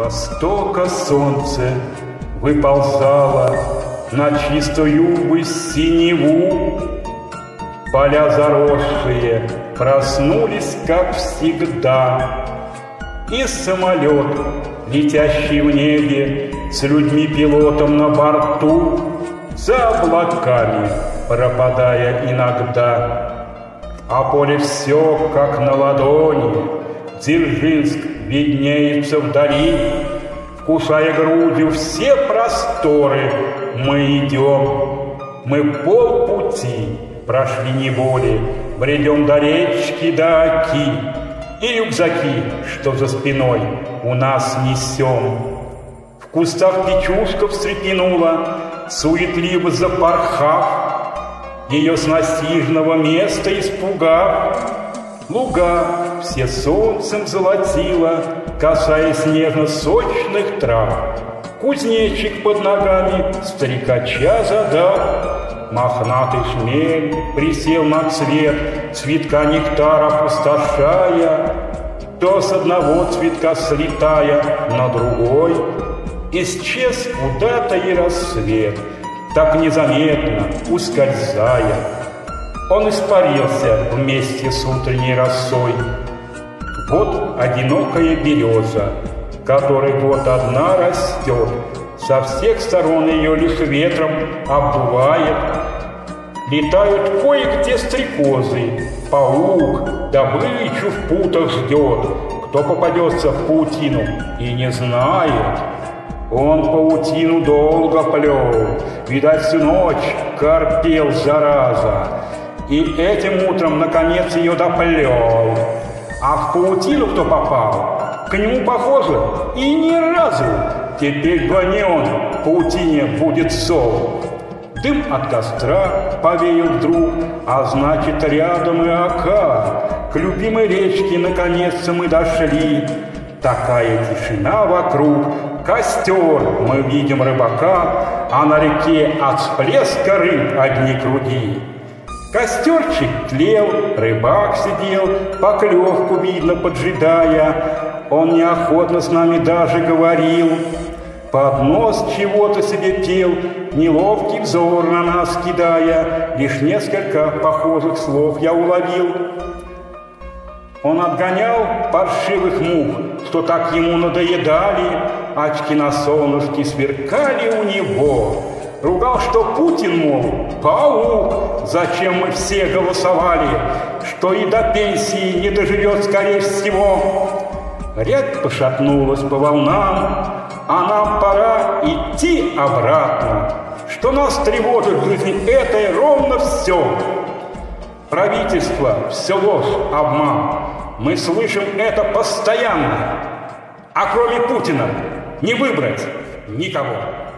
востока солнце выползало на чистую бы синеву. Поля заросшие проснулись, как всегда, и самолет, летящий в небе с людьми-пилотом на борту, за облаками пропадая иногда. А поле все, как на ладони, Дзержинск виднеется вдали. Вкушая грудью все просторы, мы идем, мы полпути прошли не боли, бредем до речки, до Оки, и рюкзаки, что за спиной, у нас несем. В кустах печушка встрепенула, суетливо запорхав, ее с насиженного места испугав. Луга все солнцем золотила, касаясь нежно-сочных трав. Кузнечик под ногами старикача задав. Мохнатый шмель присел на цвет цветка нектара, пустошая, то с одного цветка слетая на другой. Исчез куда-то и рассвет, так незаметно ускользая. Он испарился вместе с утренней росой. Вот одинокая береза, которой вот одна растет, со всех сторон ее лишь ветром обдувает. Летают кое-где стрекозы, паук добычу в путах ждет, кто попадется в паутину и не знает. Он паутину долго плел, видать, всю ночь корпел, зараза, и этим утром наконец ее доплел. А в паутину кто попал, к нему похоже и ни разу. Теперь гони он, паутине будет сол. Дым от костра повеял вдруг, а значит, рядом и Ока. К любимой речке наконец-то мы дошли. Такая тишина вокруг, костер мы видим рыбака, а на реке от всплеска рыб одни круги. Костерчик тлел, рыбак сидел, поклевку видно поджидая. Он неохотно с нами даже говорил, под нос чего-то себе пел, неловкий взор на нас кидая. Лишь несколько похожих слов я уловил. Он отгонял паршивых мух, что так ему надоедали, очки на солнышке сверкали у него. Ругал, что Путин, мол, паук, зачем мы все голосовали, что и до пенсии не доживет, скорее всего. Рябь пошатнулась по волнам, а нам пора идти обратно, что нас тревожит в жизни этой ровно все. Правительство все ложь, обман, мы слышим это постоянно, а кроме Путина не выбрать никого.